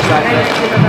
That's